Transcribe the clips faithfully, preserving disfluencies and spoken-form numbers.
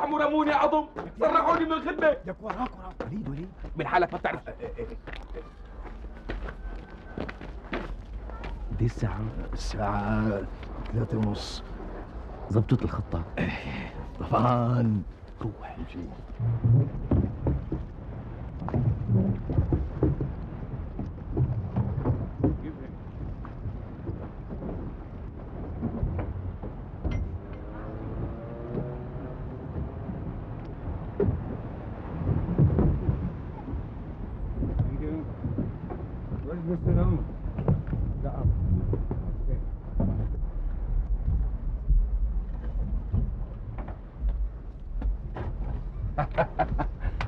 لحم ورمون يا عظم، سرعوني من الخدمه. لك وراك وراك وليد وليد من حالك ما بتعرف. دي الساعة الساعة ثلاثة ونص ظبطت الخطة. طبعا روح نجي.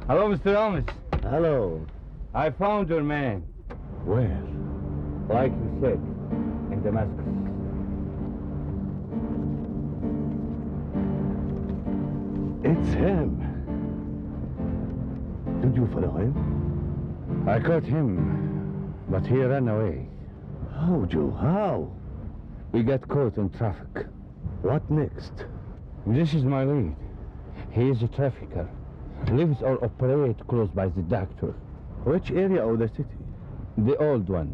Hello, Mister Thomas. Hello. I found your man. Where? Like you said, in Damascus. It's him. Did you follow him? I caught him, but he ran away. How, Joe? How? We got caught in traffic. What next? This is my lead. He is a trafficker. Lives or operate close by the doctor. Which area of the city? The old one.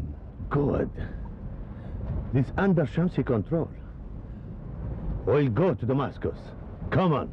Good. This under Shamsi control. We'll go to Damascus. Come on.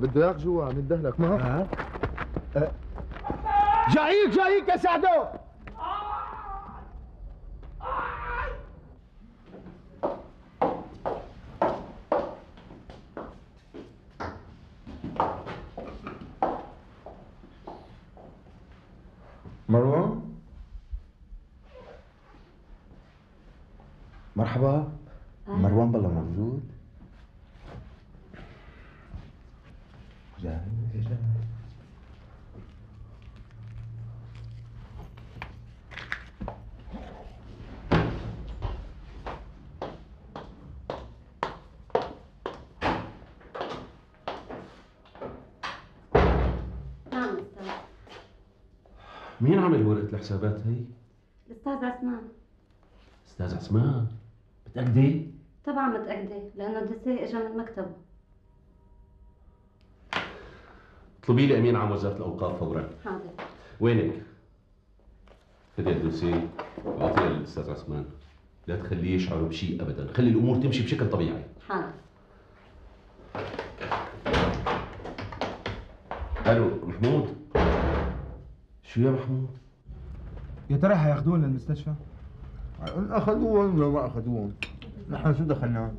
بدك جوع مندهلك ما ها أه. جايك جايك يا سعدو. مروان مرحبا. مروان بالله موجود؟ مين عمل ورقة الحسابات هي؟ الأستاذ عثمان. أستاذ عثمان؟ متأكدة؟ طبعا متأكدة، لأنه الدسي إجا من مكتبه. اطلبي لي أمين عام وزارة الأوقاف فورا. حاضر. وينك؟ خذي الدوسيه وأعطيها للأستاذ عثمان، لا تخليه يشعر بشيء أبدا، خلي الأمور تمشي بشكل طبيعي. حاضر. ألو محمود؟ شو يا محمود؟ يا ترى حياخذون للمستشفى؟ اخذوهم لو ما اخذوهم، نحن شو دخلنا؟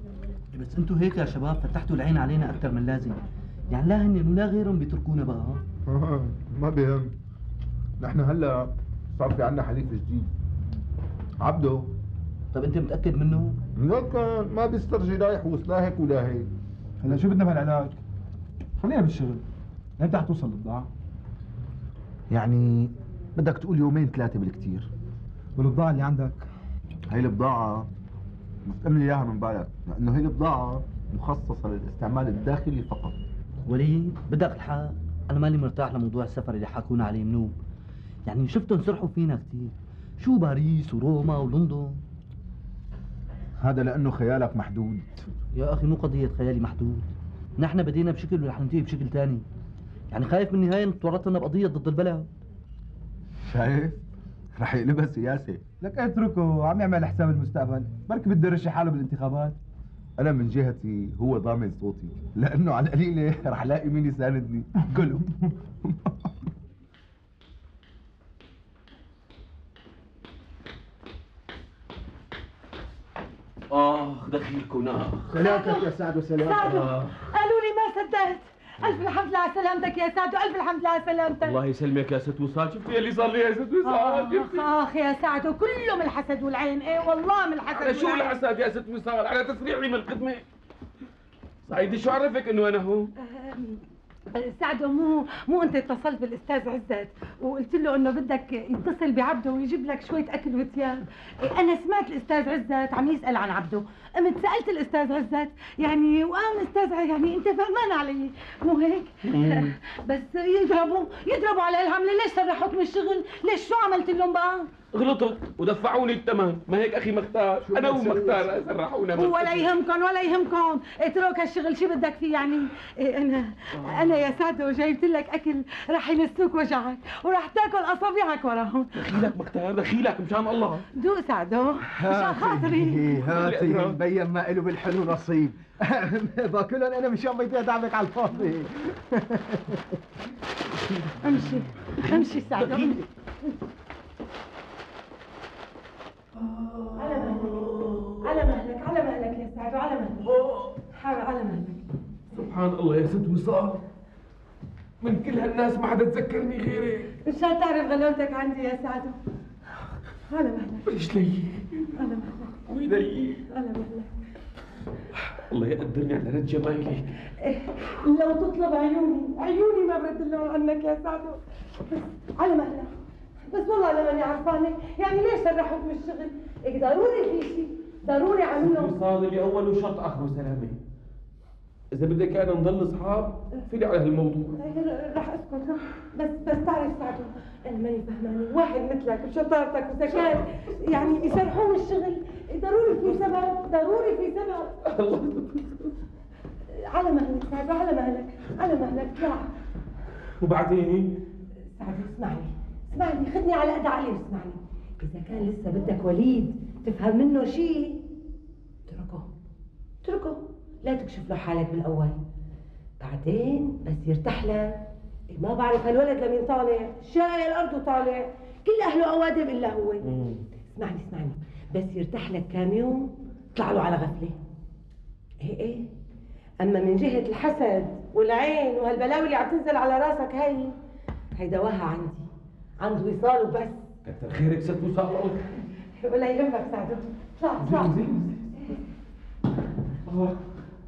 بس انتم هيك يا شباب فتحتوا العين علينا اكثر من لازم، يعني لا هن ولا غيرهم بيتركونا بقى. اه ما بهم، نحن هلا صار في عندنا حليف جديد. عبده. طب انت متاكد منه؟ متاكد، ما بيسترجي لا يحوس لا هيك ولا هيك. هلا شو بدنا بهالعلاج؟ خلينا بالشغل، لمتى حتوصل البضاعة؟ يعني بدك تقول يومين ثلاثة بالكثير. والبضاعة اللي عندك؟ هي البضاعة مستأمن إياها من بالك، لأنه هي البضاعة مخصصة للاستعمال الداخلي فقط. وليد بدك الحق، أنا مالي مرتاح لموضوع السفر اللي حكونا عليه منوب. يعني شفتهم سرحوا فينا كثير، شو باريس وروما ولندن. هذا لأنه خيالك محدود. يا أخي مو قضية خيالي محدود، ان احنا بدينا بشكل وهننتهي بشكل تاني. يعني خايف من النهايه نتورطنا بقضيه ضد البلد. شايف؟ راح يقلبها سياسي. لك اتركه، عم يعمل حساب المستقبل، بركي بده يرشح حاله بالانتخابات. انا من جهتي هو ضامن صوتي، لانه على القليله راح لاقي مين يساندني كلهم. اخ دخيلكم ناخ. سلامتك يا سعد وسلامتك. سعدو قالوا لي ما صدقت. ألف الحمد لله على سلامتك يا سعد، وألف الحمد لله على سلامتك. الله يسلمك يا ست وصال، شفتي اللي صار لي يا ست وصال؟ آخ آخ يا سعد، وكله من الحسد والعين. إيه والله من الحسد والعين. شو الحسد يا ست وصال؟ على تسريعي من الخدمة. سعيدي شو عرفك إنه أنا هون؟ سعدو مو مو انت اتصلت بالاستاذ عزت وقلت له انه بدك يتصل بعبده ويجيب لك شويه اكل وثياب؟ انا سمعت الاستاذ عزت عم يسال عن عبده، قمت سالت الاستاذ عزت يعني وقام الاستاذ يعني انت فهمان علي مو هيك؟ بس يضربوا يضربوا على العمله. ليش سرحوك من الشغل؟ ليش شو عملت لهم بقى؟ غلطت ودفعوني الثمن، ما هيك اخي مختار، انا ومختار سرحونا. ولا يهمكم ولا يهمكم، اترك هالشغل شو بدك فيه يعني؟ إيه انا آه. انا يا سعدو جايبت لك اكل رح ينسوك وجعك وراح تاكل اصابعك وراهم. دخيلك مختار دخيلك مشان الله. دوق سعدو مشان خاطري. هاتي مبين ما له بالحلو نصيب. باكلهم انا مشان ما يتعبك على الفاضي. امشي امشي سعدو امشي. على مهلك على مهلك على مهلك يا سعد، على مهلك حار على مهلك. سبحان الله يا ست وصال، من كل هالناس ما حدا تذكرني غيرك. مشان تعرف غلاوتك عندي يا سعد. على مهلك. ليش لي؟ على مهلك. ويلي. على مهلك. الله يقدرني على رد جمالك. لو تطلب عيوني، عيوني ما برد اللون عنك يا سعد. على مهلك. بس والله انا ماني عرفانه، يعني ليش سرحوك من الشغل؟ إيه ضروري في شيء، ضروري عملهم صادلي اول وشرط اخر سلامه. إذا بدك أنا نضل أصحاب فيلي على هالموضوع. رح أسكت، بس بس تعرف سعدو أنا ماني فهمانة، واحد مثلك بشطارتك وذكائك يعني يسرحوه من الشغل، ضروري في سبب، ضروري في سبب. الله. على مهلك سعدو، على مهلك، على مهلك، لا. وبعدين؟ سعدو اسمعني، اسمعني، خذني على قد عقلي واسمعني. إذا كان لسه بدك وليد تفهم منه شيء اتركه، اتركه، لا تكشف له حالك بالأول. بعدين بس يرتاح لك. إيه ما بعرف هالولد لمين طالع، شايل أرضه طالع، كل أهله أوادم إلا هو. مم. اسمعني اسمعني، بس يرتاح لك كام يوم اطلع له على غفلة. إيه إيه. أما من جهة الحسد والعين وهالبلاوي اللي عم تنزل على راسك هاي، هي دواها عندي، عند وصال وبس. كتر خيرك ست وصال. ولا يهمك سعدو، اطلع اطلع.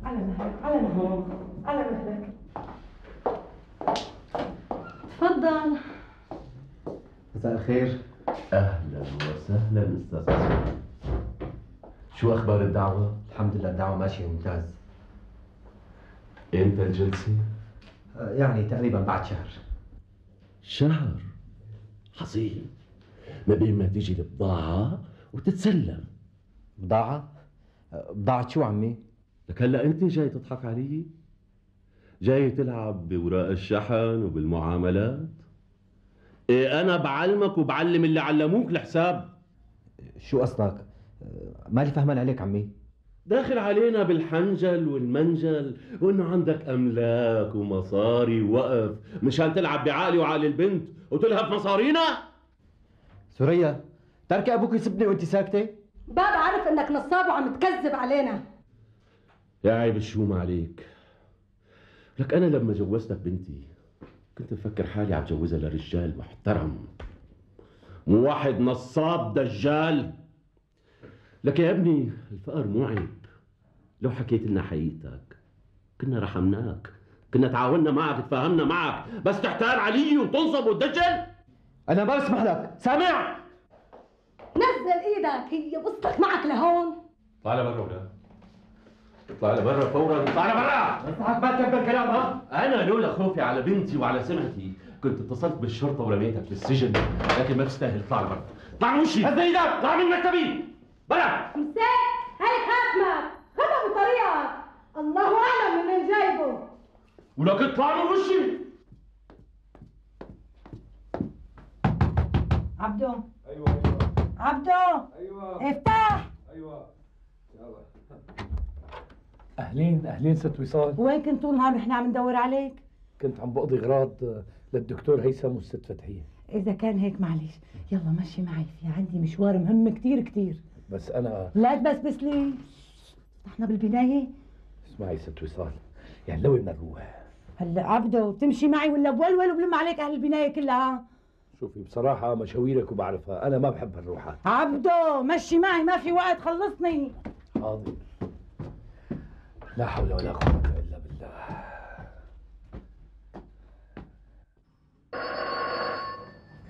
على مهلك على مهلك على مهلك. تفضل. مساء الخير. اهلا وسهلا استاذ حسين. شو اخبار الدعوه؟ الحمد لله الدعوه ماشيه ممتاز. امتى الجلسه؟ يعني تقريبا بعد شهر. شهر؟ عظيم. ما بين ما تيجي البضاعه وتتسلم. بضاعه؟ بضاعه شو عمي؟ لك هلا انت جاي تضحك علي؟ جاي تلعب بوراق الشحن وبالمعاملات؟ ايه انا بعلمك وبعلم اللي علموك لحساب. شو قصدك؟ مالي فهمان عليك عمي. داخل علينا بالحنجل والمنجل وانه عندك املاك ومصاري ووقف مشان تلعب بعقلي وعقل البنت وتلهف مصارينا؟ سوريا تركي ابوك يسبني وانت ساكته؟ باب عارف انك نصاب وعم تكذب علينا. يا عيب الشوم عليك. لك أنا لما جوزتك بنتي كنت مفكر حالي عم جوزها لرجال محترم، مو واحد نصاب دجال. لك يا ابني الفقر مو عيب، لو حكيت لنا حقيقتك كنا رحمناك، كنا تعاوننا معك، تفاهمنا معك، بس تحتال علي وتنصب وتدجل. أنا ما بسمح لك، سامع؟ نزل إيدك، هي وصلت معك لهون. طالع برا ولا اطلع لبرا فورا، اطلع لبرا. بس ما تكبر كلام ها؟ انا لولا خوفي على بنتي وعلى سمعتي كنت اتصلت بالشرطه ورميتك بالسجن، لكن ما بتستاهل. اطلع لبرا، اطلع من وشي. هز ايدك، اطلع من مكتبي برا. مساك هاي خاتمك، خذها بطريقك، الله اعلم من وين جايبه. اطلع من وشي. عبدو. ايوه ايوه. عبدو. ايوه. افتح. ايوه. يلا. اهلين اهلين ست وصال. وين كنت طول النهار نحن عم ندور عليك؟ كنت عم بقضي غراض للدكتور هيثم والست فتحيه. إذا كان هيك معلش، يلا مشي معي، في عندي مشوار مهم كتير كتير. بس أنا لا تبسبس لي، نحن بالبناية. اسمعي ست وصال، يعني لو بدنا نروح هلا عبده بتمشي معي ولا بولول وبلم عليك أهل البناية كلها؟ شوفي بصراحة مشاويرك وبعرفها، أنا ما بحب هالروحات. عبده مشي معي، ما في وقت، خلصني. حاضر. لا حول ولا قوة إلا بالله.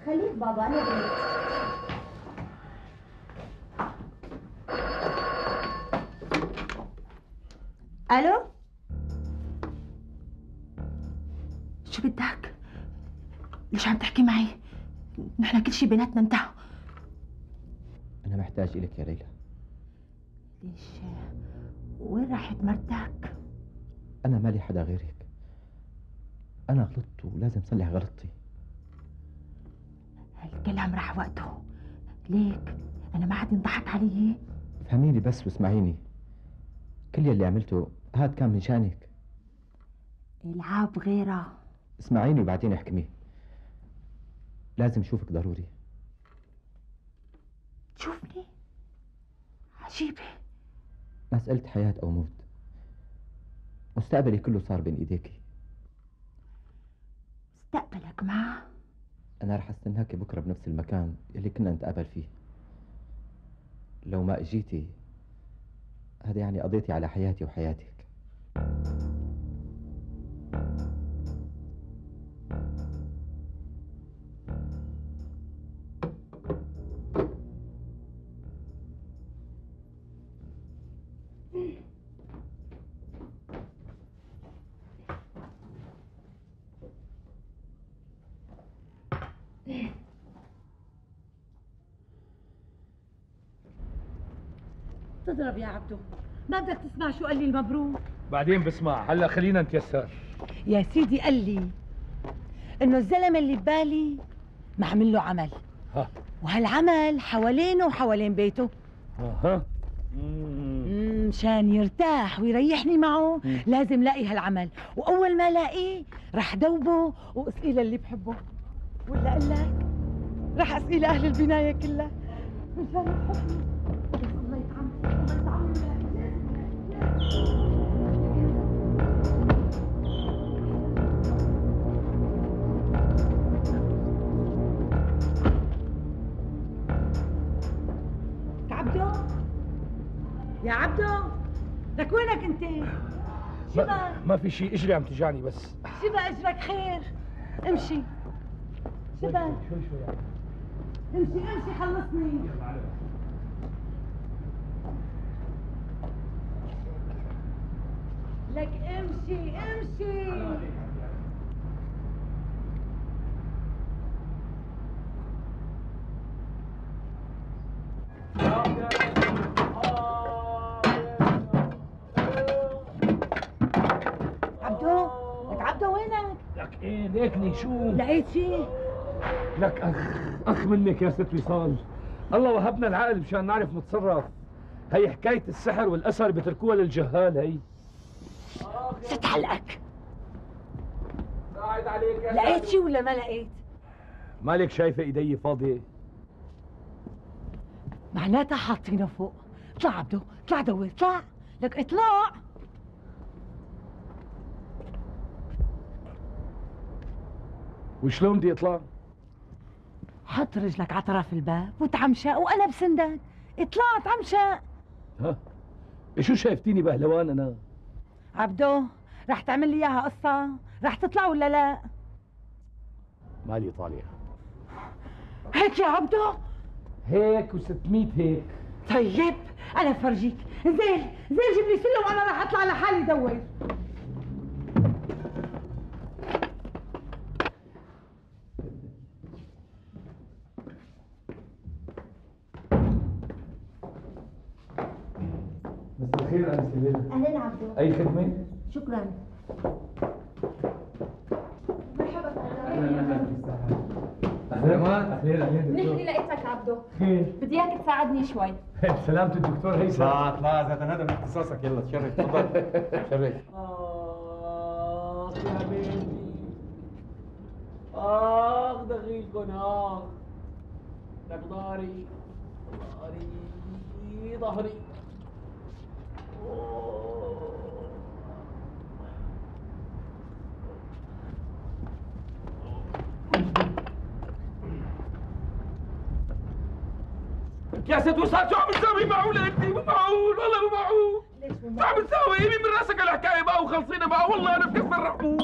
خليك بابا أنا بنت. ألو؟ شو بدك؟ ليش عم تحكي معي؟ نحن كل شي بيناتنا انتهى. أنا محتاج إلك يا ليلى. ليش؟ وين راحت مرتك؟ أنا مالي حدا غيرك. أنا غلطت ولازم صلح غلطتي. الكل عم راح وقته، ليك أنا ما عاد ينضحك علي. فهميني بس واسمعيني، كل يلي عملته هاد كان من شانك. العاب غيرها. اسمعيني وبعدين احكمي، لازم شوفك ضروري. تشوفني؟ عجيبة، مسألة حياة أو موت، مستقبلي كله صار بين إيديكي. مستقبلك معه؟ أنا رح أستناكي بكرة بنفس المكان اللي كنا نتقابل فيه. لو ما أجيتي هذا يعني قضيتي على حياتي وحياتك. تضرب يا عبدو، ما بدك تسمع شو قال لي المبروك؟ بعدين بسمع، هلا خلينا نتيسر. يا سيدي قال لي انه الزلمه اللي ببالي معمل له عمل، ها، وهالعمل حوالينه وحوالين بيته. اها. مشان يرتاح ويريحني معه مم. لازم لاقي هالعمل، واول ما لاقيه رح دوبه واسقيه للي بحبه، ولا اقول لك رح اسقيه لاهل البنايه كلها مشان يحبني. عبدو يا عبدو لك وينك انت؟ شبا؟ ما في شيء، اجري عم تجعني بس. شبا اجرك خير، امشي. شبا؟ شوي شوي يعني. امشي امشي خلصني. لك امشي امشي. عبدو لك عبدو وينك؟ لك ايه ليكني شو؟ لقيت شيء؟ لك اخ اخ منك يا ست وصال، الله وهبنا العقل مشان نعرف نتصرف. هي حكاية السحر والأثر بتركوها للجهال. هي ست حلقك. قاعد عليك. لقيت شي ولا ما لقيت؟ مالك شايفة ايدي فاضية؟ معناتها حاطينه فوق. اطلع عبدو، اطلع دور، اطلع لك اطلع. وشلون بدي اطلع؟ حط رجلك على طرف الباب وتعمشق وانا بسندك. اطلع تعمشق. ها؟ شو شايفتيني بهلوان انا؟ عبدو رح تعمل لي اياها قصة، رح تطلع ولا لا؟ مالي طالع. هيك يا عبدو؟ هيك وستمية هيك. طيب انا بفرجيك، انزل انزل جيب لي سلم وانا رح اطلع لحالي دور. مساء الخير. أهلين عبدو. أي خدمة؟ شكراً. نحن لقيتك عبده. خير. بدي اياك تساعدني شوي. سلامة الدكتور هيثم. لا لا اذا هذا من اختصاصك يلا تشرف تفضل. تشرف. آه يا بنتي. آه دخيلكن آه. لك ضهري ضهري ضهري. يا ست وسعد شو عم تساوي معه لابني؟ مو معقول والله مو معقول. ليش مو معقول؟ شو عم تساوي؟ قيمي من راسك الحكايه بقى وخلصينا بقى والله انا بكسر رحمه.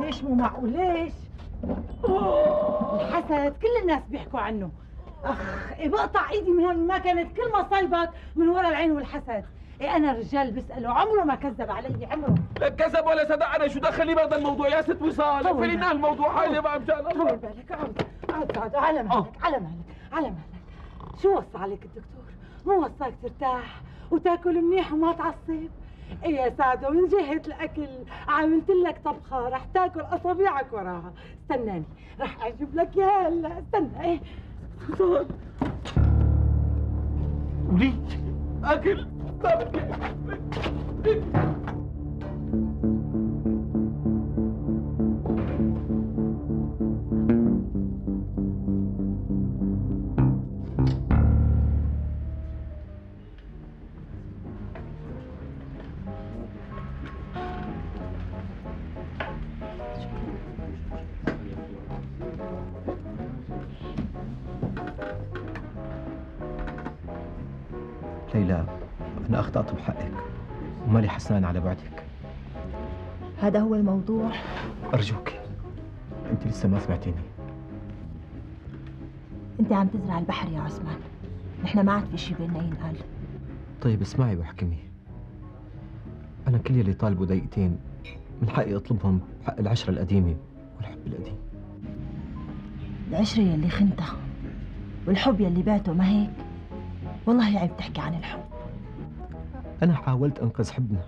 ليش مو معقول؟ ليش؟ الحسد كل الناس بيحكوا عنه. اخ إيه بقطع ايدي من هون ما كانت كل مصايبك من ورا العين والحسد. إيه أنا رجال بسأله عمره ما كذب علي عمره. لا كذب ولا صدق أنا شو دخلني بهذا الموضوع يا ست وصال؟ قفلينا الموضوع حالي بقى مشان الله. طول بالك عود عود عود على مهلك على مهلك على مهلك. شو وصى عليك الدكتور؟ مو وصاك ترتاح وتاكل منيح وما تعصب؟ ايه يا سعدة من جهة الأكل عملت لك طبخة رح تاكل أصابعك وراها، استناني رح أجيب لك إياها هلا استنى إيه. وليد أكل طب ليلى أنا أخطأت بحقك ومالي حسنان على بعدك. هذا هو الموضوع؟ أرجوك أنت لسه ما سمعتيني. أنت عم تزرع البحر يا عثمان، نحن ما عاد في شيء بيننا ينقال. طيب اسمعي واحكمي. أنا كل يلي طالبه دقيقتين من حقي أطلبهم حق العشرة القديمة والحب القديم. العشرة يلي خنتها والحب يلي بعته ما هيك؟ والله عيب تحكي عن الحب. أنا حاولت أنقذ حبنا،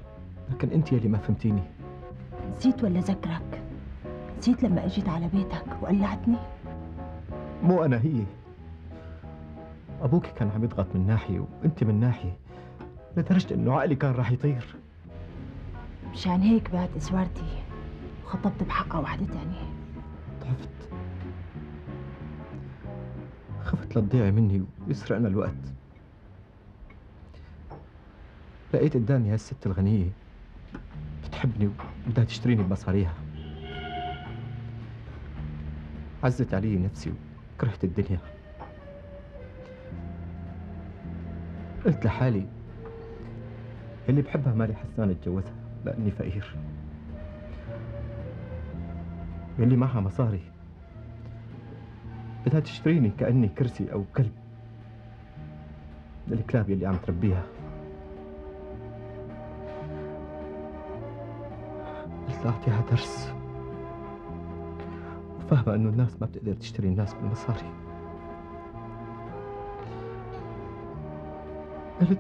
لكن أنت يلي ما فهمتيني. نسيت ولا ذكرك؟ نسيت لما أجيت على بيتك وقلعتني؟ مو أنا هي. أبوك كان عم يضغط من ناحية وأنت من ناحية، لدرجة إنه عقلي كان راح يطير. مشان هيك بعت إسوارتي وخطبت بحقها وحدة تانية. ضعفت. خفت لتضيعي مني ويسرقنا الوقت. لقيت قدامي هالست الغنية بتحبني وبدها تشتريني بمصاريها. عزت علي نفسي وكرهت الدنيا. قلت لحالي اللي بحبها مالي حسان اتجوزها لأني فقير، واللي معها مصاري بدها تشتريني كأني كرسي أو كلب للكلاب اللي عم تربيها. أعطيها درس وفاهمة إنه الناس ما بتقدر تشتري الناس بالمصاري. قلت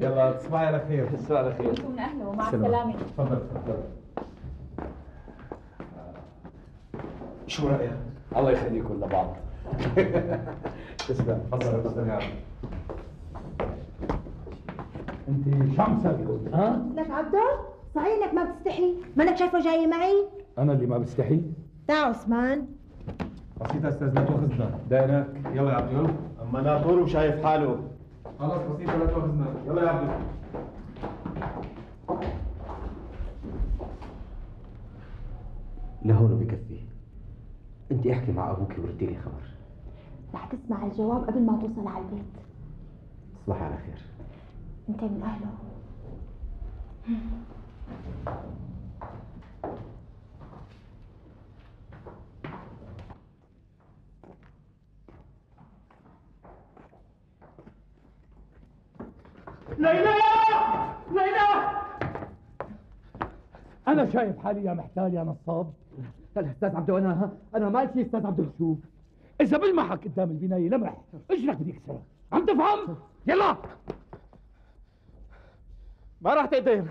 يلا تصبحي على خير. تصبحي على خير. انتم اهلا ومع السلامه. تفضل تفضل. شو رايك؟ الله يخليكم لبعض. تسلم. تفضل تفضل يا عم. انت شمسة بتقولي ها؟ لك عبدو؟ صحيح انك ما بتستحي؟ مانك شايفه جاي معي؟ انا اللي ما بستحي؟ تعال عثمان. بسيطة استاذ لا تؤاخذنا. دايرك يلا يا عبدو. اما انا طول وشايف حاله. خلاص بسيطة لا تؤاخذنا. يلا يا عبدو. لهون بكفي. انت احكي مع ابوك وردي لي خبر. رح تسمع الجواب قبل ما توصل على البيت. تصبحي على خير. انت من اهله. ليلى ليلى انا شايف حالي يا محتال يا نصاب. لا استاذ عبدو انا انا مالتي استاذ عبدو. شوف اذا بلمحك قدام البنايه لمح اجرك بدي اكسرك، عم تفهم؟ يلا ما راح تقدر.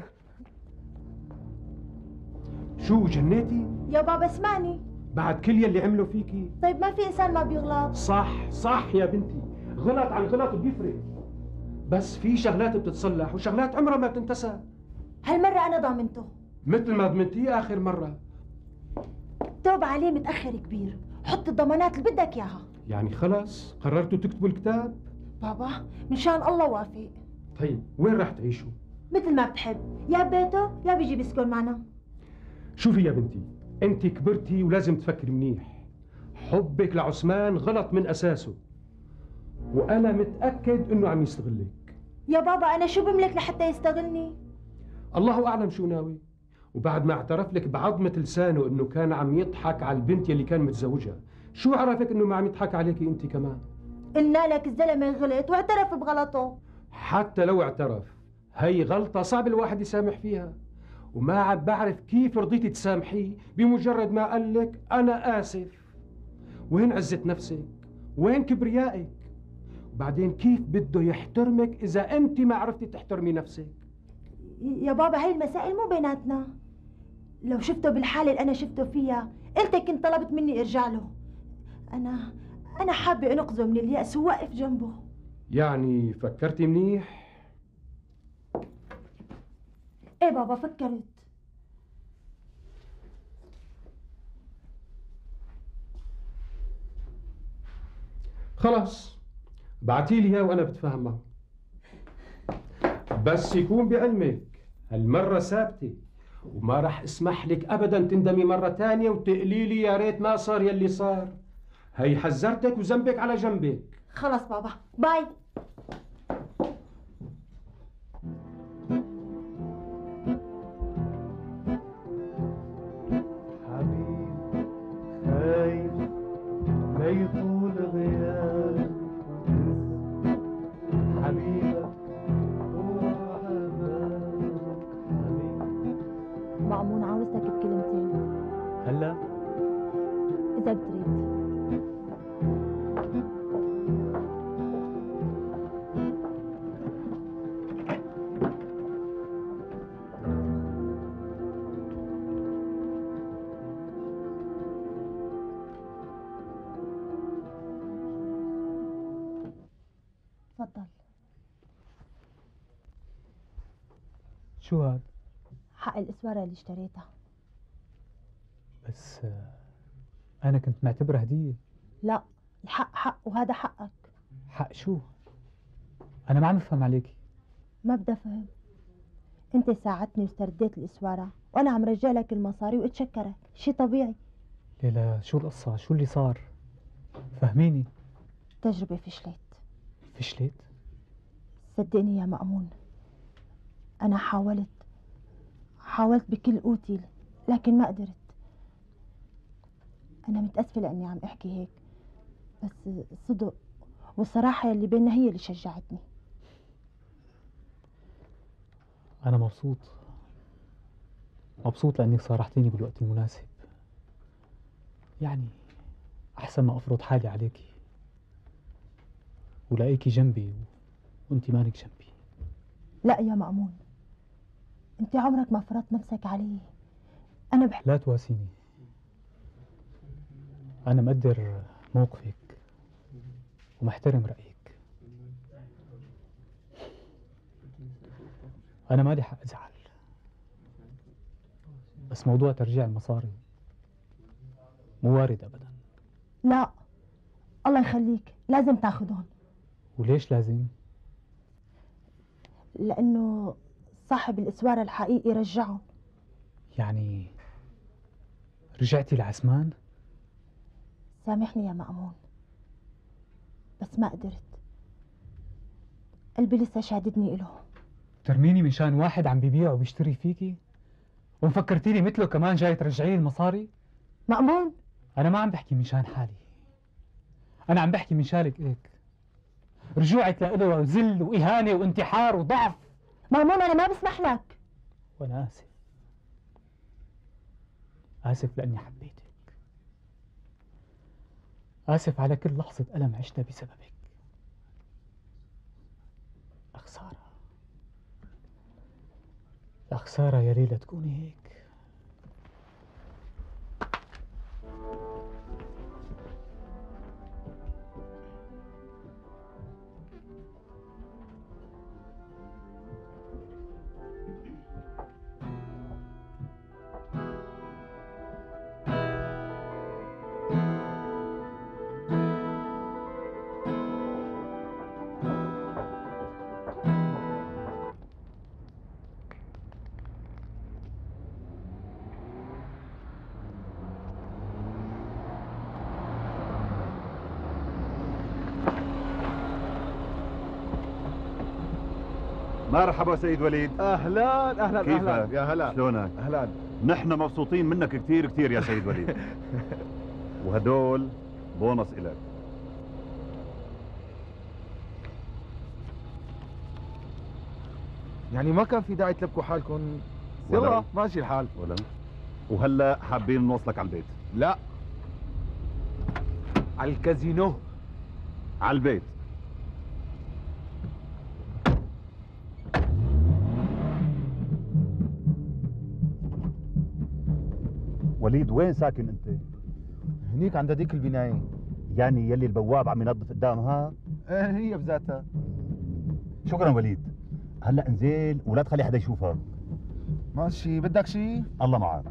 شو جنيتي؟ يا بابا اسمعني، بعد كل يلي عملوا فيكي. طيب ما في انسان ما بيغلط. صح صح يا بنتي، غلط عن غلط بيفرق، بس في شغلات بتتصلح وشغلات عمرها ما بتنتسى. هالمرة أنا ضامنته مثل ما ضمنتيه آخر مرة. توبة عليه متأخر كبير، حط الضمانات اللي بدك إياها. يعني خلص قررتوا تكتبوا الكتاب؟ بابا من شان الله وافق. طيب وين رح تعيشوا؟ مثل ما بتحب، يا ببيته يا بيجي بيسكن معنا. شوفي يا بنتي، أنت كبرتي ولازم تفكري منيح. حبك لعثمان غلط من أساسه، وأنا متأكد إنه عم يستغلك. يا بابا أنا شو بملك لحتى يستغلني؟ الله أعلم شو ناوي، وبعد ما اعترف لك بعظمة لسانه إنه كان عم يضحك على البنت يلي كان متزوجها، شو عرفك إنه ما عم يضحك عليكي أنت كمان؟ قلنا لك الزلمة غلط واعترف بغلطه. حتى لو اعترف هي غلطة صعب الواحد يسامح فيها، وما عاد بعرف كيف رضيتي تسامحيه بمجرد ما قال لك أنا آسف. وين عزة نفسك؟ وين كبريائك؟ بعدين كيف بده يحترمك إذا أنت ما عرفتي تحترمي نفسك؟ يا بابا هاي المسائل مو بيناتنا. لو شفته بالحالة اللي أنا شفته فيها، أنت كنت طلبت مني أرجع له. أنا أنا حابة أنقذه من اليأس ووقف جنبه. يعني فكرتي منيح؟ إيه بابا فكرت. خلاص بعتي لي اياها وانا بتفاهم معه، بس يكون بعلمك هالمره ثابته، وما راح اسمح لك ابدا تندمي مره ثانيه وتقلي لي يا ريت ما صار يلي صار. هي حذرتك وذنبك على جنبك. خلص بابا باي. حبيب خايف لا يطول غياب حبيبة وعباك. حبيبة مأمون عاوزتك بكلمتين هلا إذا بتريد. شو هاد؟ حق الاسواره اللي اشتريتها. بس انا كنت معتبرها هديه. لا الحق حق وهذا حقك. حق شو؟ انا ما عم بفهم عليكي. ما بدي افهم، انت ساعدتني واسترديت الاسواره وانا عم رجع لك المصاري واتشكرك، شي طبيعي. ليلى شو القصه؟ شو اللي صار؟ فهميني. التجربه فشلت. فشلت؟ صدقني يا مأمون أنا حاولت حاولت بكل قوتي لكن ما قدرت. أنا متأسفة لأني عم أحكي هيك، بس الصدق والصراحة اللي بيننا هي اللي شجعتني. أنا مبسوط مبسوط لأنك صارحتيني بالوقت المناسب، يعني أحسن ما أفرض حالي عليكي ولاقيكي جنبي وأنتي مانك جنبي. لا يا مأمون، انت عمرك ما فرضت نفسك عليه. انا بحب. لا تواسيني، انا مقدر موقفك ومحترم رايك، انا مالي حق ازعل، بس موضوع ترجيع المصاري مو وارد ابدا. لا الله يخليك، لازم تاخذهم. وليش لازم؟ لانه صاحب الاسوار الحقيقي رجعهم. يعني رجعتي لعثمان؟ سامحني يا مأمون بس ما قدرت، قلبي لسه شاددني إله. ترميني من شان واحد عم بيبيع وبيشتري فيكي؟ ومفكرتيني مثله كمان جاي ترجعيلي المصاري؟ مأمون أنا ما عم بحكي من شان حالي، أنا عم بحكي من شانك إلك. رجوعك لإله ذل وإهانة وانتحار وضعف. مأمون أنا ما بسمح لك. وأنا آسف، آسف لأني حبيتك، آسف على كل لحظة ألم عشتها بسببك. أخسارة، أخسارة يا ليلى تكوني هيك. مرحبا سيد وليد. اهلا اهلا اهلا. يا هلا، شلونك؟ اهلا. نحن مبسوطين منك كثير كثير يا سيد وليد. وهدول بونص إلك. يعني ما كان في داعي تلبكوا حالكم، يلا ماشي الحال. ولا وهلا حابين نوصلك على البيت؟ لا، على الكازينو. على البيت. وليد وين ساكن انت؟ هنيك عند هذيك البنايه، يعني يلي البواب عم ينظف قدامها؟ ايه هي بذاتها. شكرا وليد. هلا انزل ولا تخلي حدا يشوفها. ماشي. بدك شيء؟ الله معك.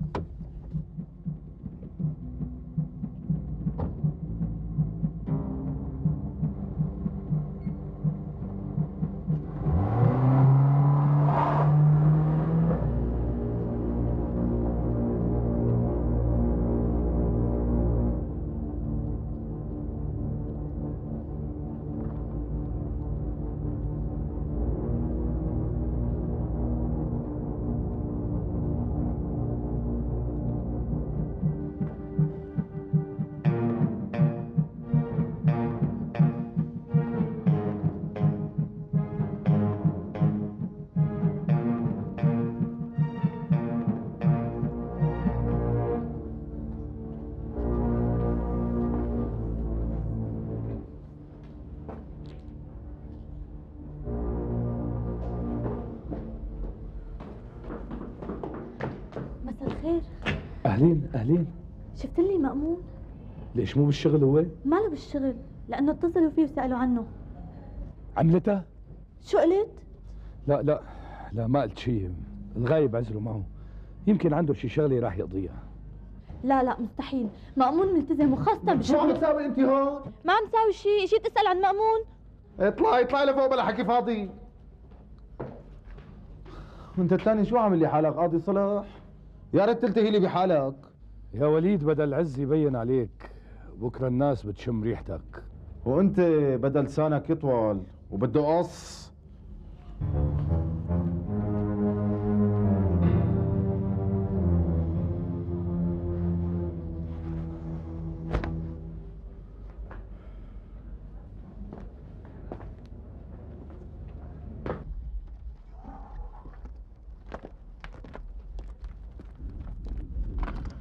اهلين اهلين. شفت لي مأمون؟ ليش مو بالشغل هو؟ ماله بالشغل، لانه اتصلوا فيه وسالوا عنه. عملتها؟ شو قلت؟ لا لا لا ما قلت شيء، الغايب عزله معه، يمكن عنده شي شغله راح يقضيها. لا لا مستحيل، مأمون ملتزم وخاصة بشغله. شو عم تساوي انت هون؟ ما عم تساوي شيء، شي تسأل عن مأمون؟ اطلعي اطلعي لفوق بلا حكي فاضي. وانت الثاني شو عامل لي حالك قاضي صلاح؟ يا ريت تلتهي لي بحالك. يا وليد بدل عز يبين عليك، بكره الناس بتشم ريحتك. وانت بدل لسانك يطول وبده قص.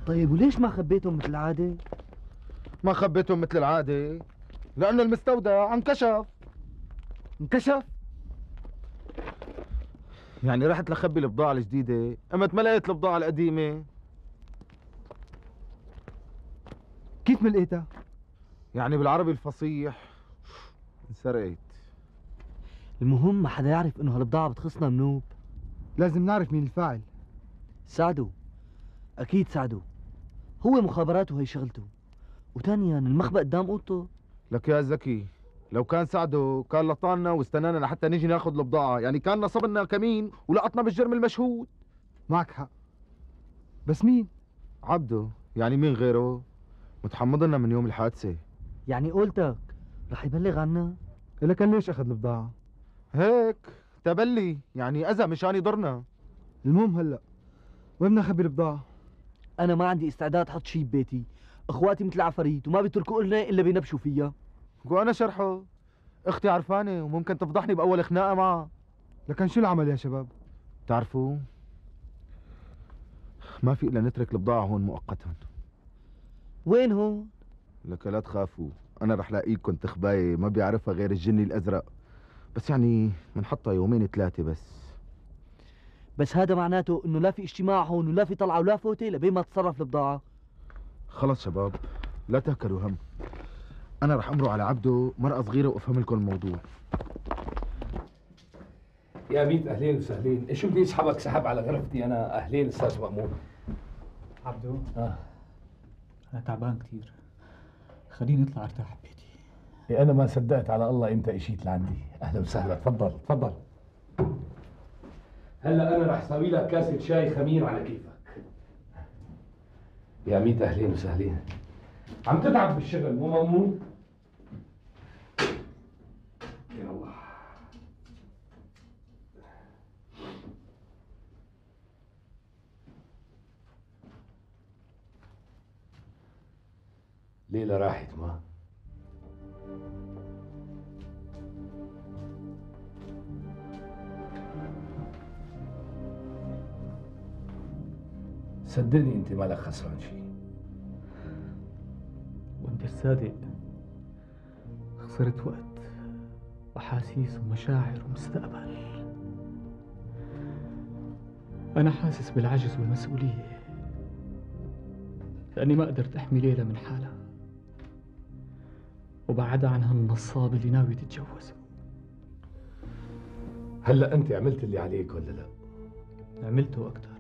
طيب وليش ما خبيتهم مثل العادة؟ ما خبيتهم مثل العادة لأنه المستودع انكشف. انكشف؟ يعني رحت لخبي البضاعة الجديدة، اما ما لقيت البضاعة القديمة. كيف ما لقيتها؟ يعني بالعربي الفصيح انسرقت. المهم ما حدا يعرف انه هالبضاعة بتخصنا منوب. لازم نعرف مين الفاعل. ساعدوا، اكيد ساعدوا، هو مخابراته هي شغلته. وثانيا المخبأ قدام اوضته. لك يا زكي، لو كان ساعده كان لطالنا واستنانا لحتى نجي ناخذ البضاعة، يعني كان نصبنا كمين ولقطنا بالجرم المشهود. معك حق، بس مين؟ عبده، يعني مين غيره؟ متحمض لنا من يوم الحادثة. يعني قولتك رح يبلغ عنا؟ إلا كان ليش أخذ البضاعة؟ هيك تبلي، يعني أذى مشان يضرنا. المهم هلا وين بدنا نخبي البضاعة؟ أنا ما عندي استعداد أحط شيء ببيتي، إخواتي مثل عفاريت وما بيتركوا إلنا إلا بينبشوا فيها. وأنا شرحه، أختي عرفانة وممكن تفضحني بأول خناقة معها. لكن شو العمل يا شباب؟ بتعرفوا ما في إلا نترك البضاعة هون مؤقتا. وين هون؟ لك لا تخافوا، أنا رح لاقيكم تخباية ما بيعرفها غير الجني الأزرق، بس يعني بنحطها يومين ثلاثة بس. بس هذا معناته إنه لا في اجتماع هون ولا في طلعة ولا فوتة لبين ما تتصرف البضاعة. خلص شباب، لا تهكلوا هم، أنا رح أمره على عبده مرأة صغيرة وأفهم لكم الموضوع. يا ميت أهلين وسهلين، شو بدي أسحبك سحب على غرفتي أنا؟ أهلين أستاذ مأمون. عبده؟ آه أنا تعبان كثير، خليني أطلع أرتاح ببيتي. إيه أنا ما صدقت على الله إمتى إجيت لعندي. أهلا وسهلا، تفضل تفضل. هلا أنا رح أسوي لك كاسة شاي خمير على كيفك. يا ميت أهلين وسهلين. عم تتعب بالشغل مو مأمون؟ يا الله. ليلى راحت ما. صدقني انت مالك خسران شيء. وانت الصادق، خسرت وقت واحاسيس ومشاعر ومستقبل. انا حاسس بالعجز والمسؤولية لاني ما قدرت احمي ليلى من حالها وبعدها عن هالنصاب اللي ناوي تتجوزه. هلا انت عملت اللي عليك ولا لا؟ عملته اكثر،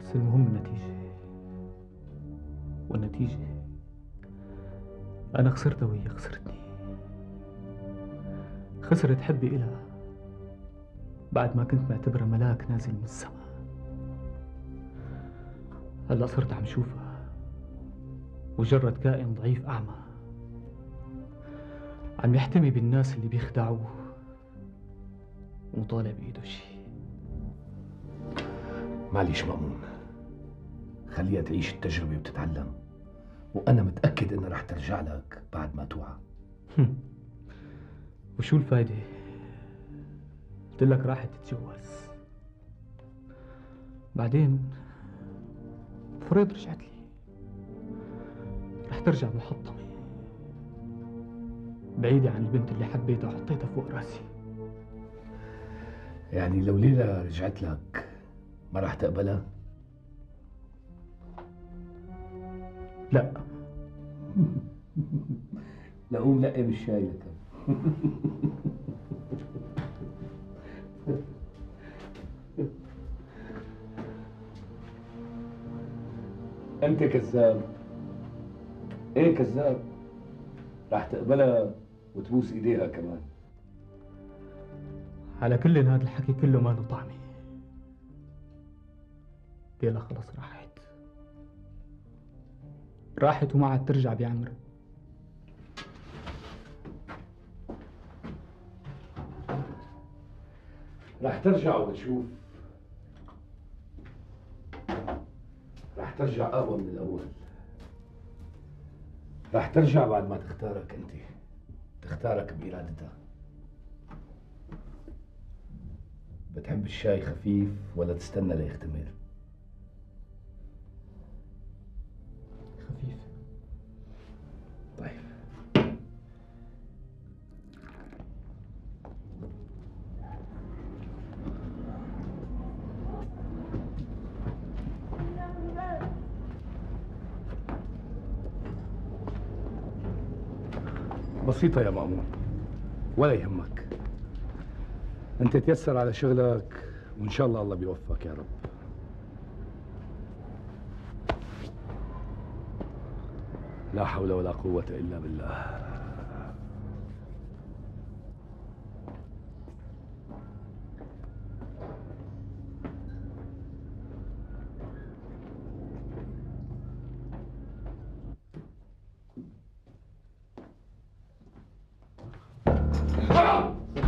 بس المهم النتيجة. والنتيجة أنا خسرتها وهي خسرتني. خسرت حبي إلها بعد ما كنت معتبرها ملاك نازل من السماء. هلا صرت عم شوفها مجرد كائن ضعيف أعمى عم يحتمي بالناس اللي بيخدعوه وطالع بإيده شيء. معليش مأمون، خليها تعيش التجربة وتتعلم، وأنا متأكد إنها رح ترجع لك بعد ما توعى. وشو الفايدة؟ قلت لك راحت تتجوز، بعدين فريض رجعت لي، رح ترجع محطمة بعيدة عن البنت اللي حبيتها وحطيتها فوق راسي. يعني لو ليلى رجعت لك ما راح تقبلها؟ لا. لقوم لقي بالشاي لك. انت كذاب. ايه كذاب، راح تقبلها وتبوس ايديها كمان. على كل هذا الحكي كله ما له طعمي. يلا خلص راحت، راحت وما عاد ترجع بعمرها. رح ترجع وبتشوف، رح ترجع اقوى من الاول. رح ترجع بعد ما تختارك انت، تختارك بارادتها. بتحب الشاي خفيف ولا تستنى ليختمر؟ بسيطة يا مأمون، ولا يهمك، أنت تيسر على شغلك وإن شاء الله الله بيوفقك يا رب. لا حول ولا قوة إلا بالله.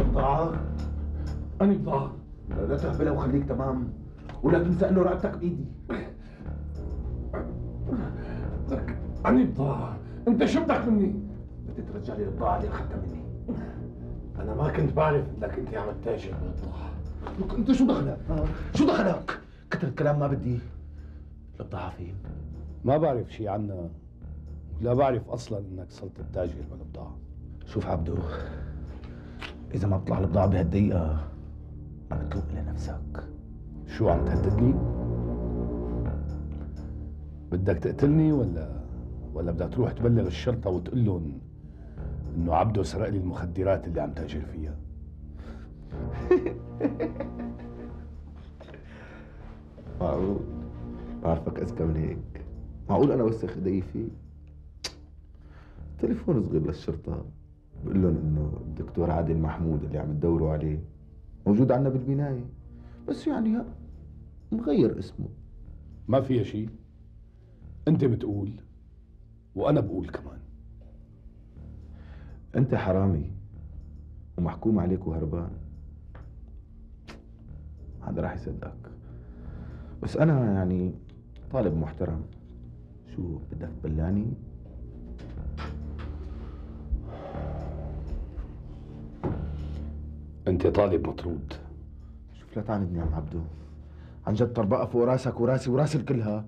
بضاعة؟ أنا بضاعة؟ لا تهبلها وخليك تمام، ولا تنسى إنه رقبتك بإيدي. عني بضاعة، أنت شو بدك مني؟ بدي ترجع لي البضاعة اللي أخذتها مني. أنا ما كنت بعرف إنك أنت عم تتاجر بالبضاعة. لك أنت شو دخلك؟ أه. شو دخلك؟ كتر الكلام ما بدي. البضاعة فين؟ ما بعرف شيء عنها، ولا بعرف أصلاً إنك صرت تتاجر بالبضاعة. شوف عبدو، إذا ما بطلع البضاعة بهالدقيقة عم تروق لنفسك. شو عم تهددني؟ بدك تقتلني ولا ولا بدك تروح تبلغ الشرطة وتقول لهم إنه عبده سرق لي المخدرات اللي عم تاجر فيها؟ معقول؟ بعرفك أذكى من هيك، معقول أنا وسخ إيدي فيه؟ تليفون صغير للشرطة بقول لهم إنه الدكتور عادل محمود اللي عم تدوروا عليه موجود عندنا بالبناية، بس يعني مغير اسمه. ما فيها شيء، أنت بتقول وأنا بقول كمان. أنت حرامي ومحكوم عليك وهربان، حدا راح يصدقك، بس أنا يعني طالب محترم. شو بدك تبلاني؟ أنت طالب مطرود. شوف لا تعاندني يا عم عبدو، عن جد طربقة فوق راسك وراسي وراس الكلها.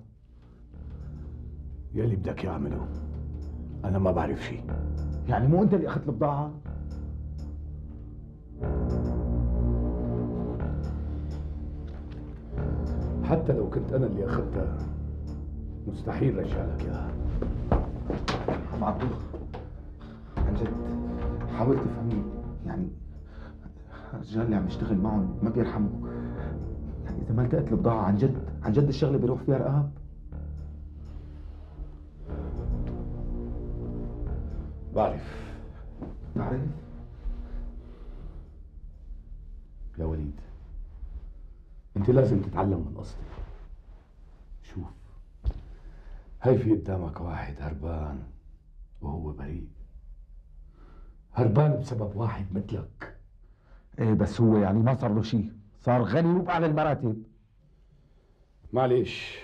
يلي بدك يعمله أنا ما بعرف شيء. يعني مو أنت اللي أخذت البضاعة؟ حتى لو كنت أنا اللي أخذتها مستحيل رجعلك إياها. عم عبدو عن جد حاول تفهمني، يعني الرجال اللي عم يشتغل معهم ما بيرحموا، يعني إذا ما التقت البضاعة عن جد عن جد الشغلة بيروح فيها رقاب. بعرف. بعرف؟ يا وليد، أنت لازم تتعلم من قصدي. شوف، هاي في قدامك واحد هربان وهو بريء. هربان بسبب واحد مثلك. إيه بس هو يعني ما صار له شيء، صار غني وبأعلى المراتب. معلش.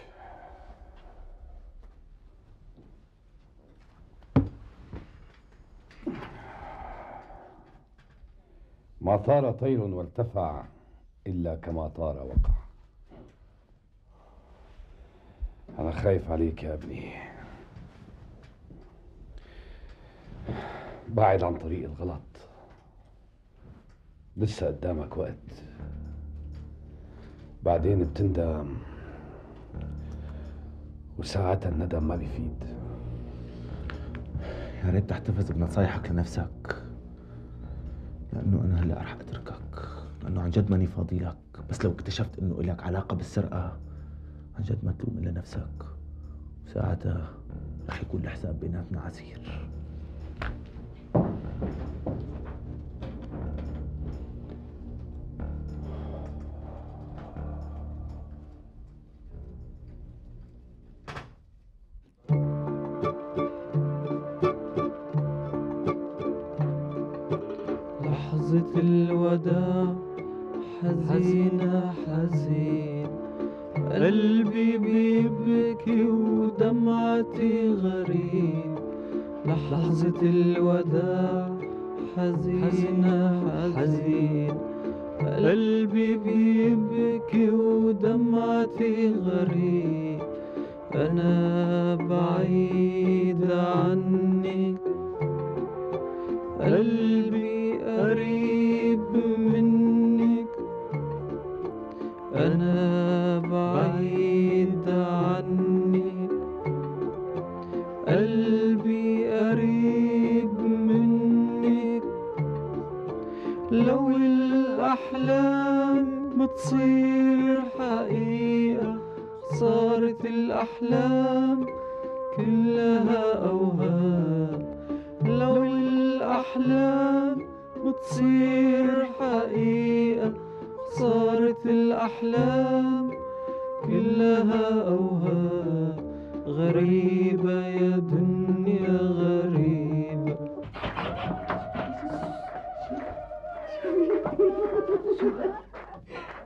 ما طار طير وارتفع إلا كما طار وقع. أنا خايف عليك يا ابني، بعد عن طريق الغلط، لسه قدامك وقت، بعدين بتندم وساعتها الندم ما بيفيد. يا ريت تحتفظ بنصايحك لنفسك، لأنه أنا هلا رح أتركك، لأنه عن جد ماني فاضي لك، بس لو اكتشفت إنه إلك علاقة بالسرقة عن جد ما تلوم إلا نفسك، وساعتها رح يكون الحساب بيناتنا عسير. قلبي قريب منك، لو الأحلام بتصير حقيقة صارت الأحلام كلها أوهام. لو الأحلام بتصير حقيقة صارت الأحلام كلها أوهام. غريبة يا دنيا غريبة.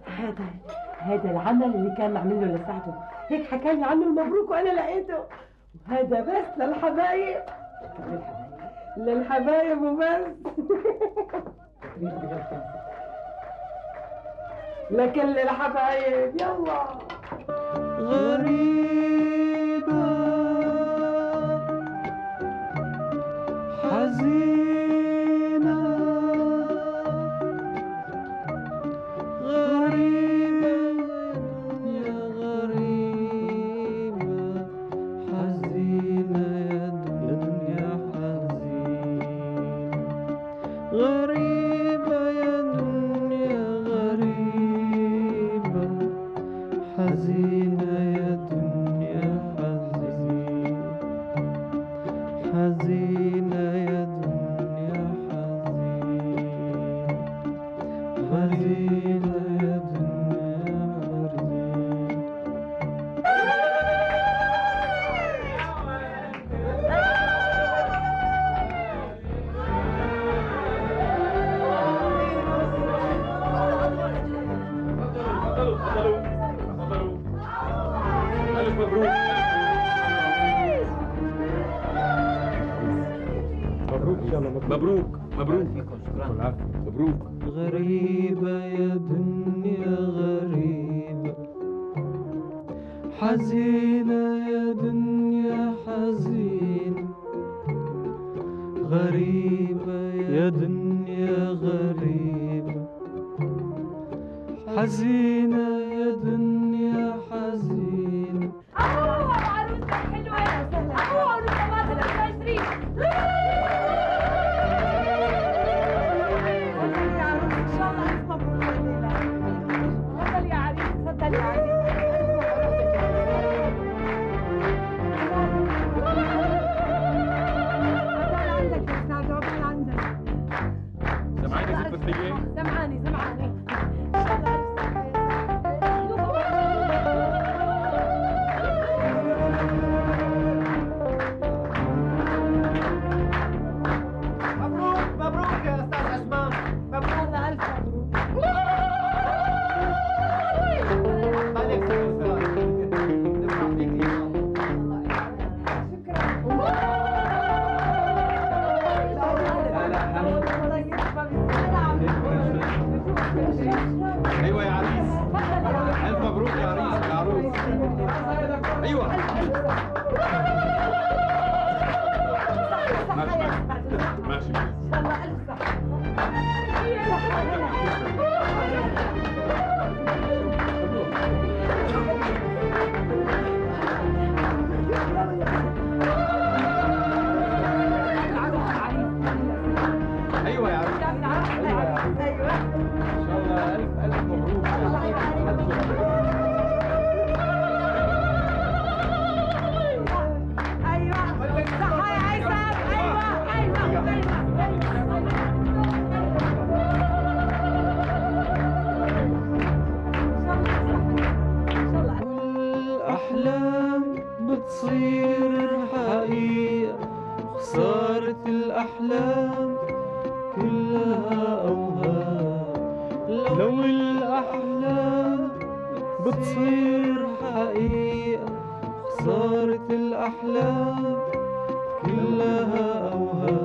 هذا هذا العمل اللي كان معمل له لساعته، هيك حكى لي عنه المبروك وأنا لقيته. وهذا بس للحبايب للحبايب وبس. لكل الحبايب يلا. غريبة حزينة غريبة يا غريبة حزينة يا دنيا حزينة غريبة يا دنيا غريبة حزينة يا دنيا حزينة حزينة يا دنيا حزينة حزينة يا دنيا حزينة. تفضلوا تفضلوا تفضلوا. ألف مبروك مبروك إن شاء الله. مبروك مبروك شكرا. مبروك. غريبة يا دنيا غريبة حزينة يا دنيا حزينة غريبة يا دنيا غريبة حزينة يا دنيا حزينة. أوه عروسة حلوة. أوه عروسة واحد وعشرين. تفضل يا عروسة إن شاء الله. ألف مبروك يا ليلى. تفضل يا عريس. تفضل يا عريس. عقبال عندك يا سعد. عقبال عندك. سمعاني ست فتحية؟ سمعاني سمعاني. إن شاء الله ألف سعد. شوفوا مبروك مبروك يا أستاذ عثمان. مبروك هذا ألف مبروك. مالك سعود نفرح فيك اليوم. شكرا. لا لا حلو. أيوة يا عريس. ألف مبروك يا عريس يا عروس. أيوة. ماشي ماشي ماشي. إن شاء الله ألف صحة. أيوة يا عريس. أيوة يا عريس. إن شاء الله ألف ألف مبروك. أيوة صحة يا عيسى. أيوة أيوة أيوة. الأحلام بتصير حقيقة صارت الأحلام كلها أوهام. لو الأحلام بتصير حقيقة صارت الأحلام كلها أوهام.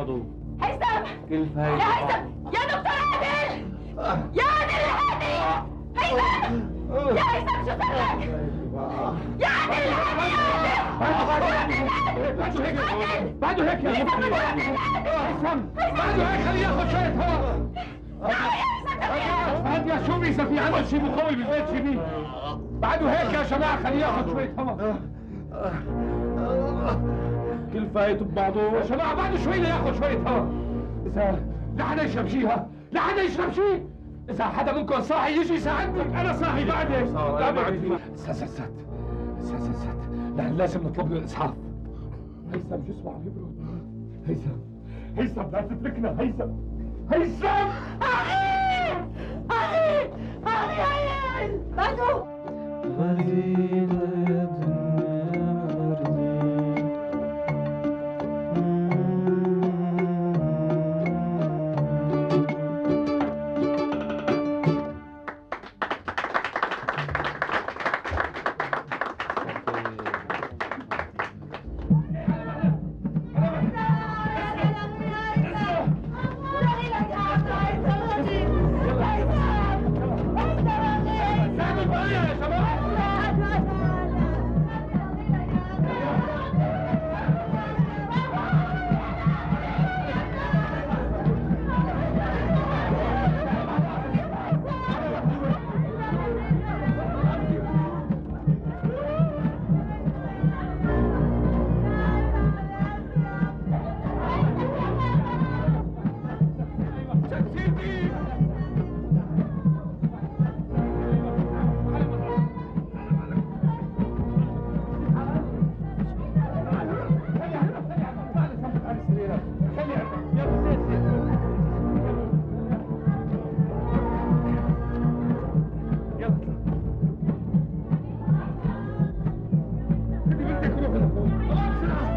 بعضه. هيثم كلفة يا هيثم يا دكتور عادل يا عادل الهادي. هيثم يا هيثم شو صار لك؟ يا عادل الهادي يا عادل عادل بعده هيك يا دكتور عادل هيثم بعده هيك خليه ياخذ شوية هواء. هات يا شو بيسا في عمل شي مقوي بالبيت فيني بعده هيك يا جماعة خليه ياخذ شوية هواء. كلفة يطب بعضه يا شباب بعده شوي لياخذ شوية هواء. إذا لا حدا يشرب شيها لا حدا يشرب شي. إذا حدا منكم صاحي يجي يساعدك أنا صاحي بعدك. أبعد سات سات سات سات سات نحن لازم نطلب له الإسعاف. هيثم جسمه عم يبرد. هيثم هيثم لا تتركنا. هيثم هيثم أخي أخي أخي أخي بعده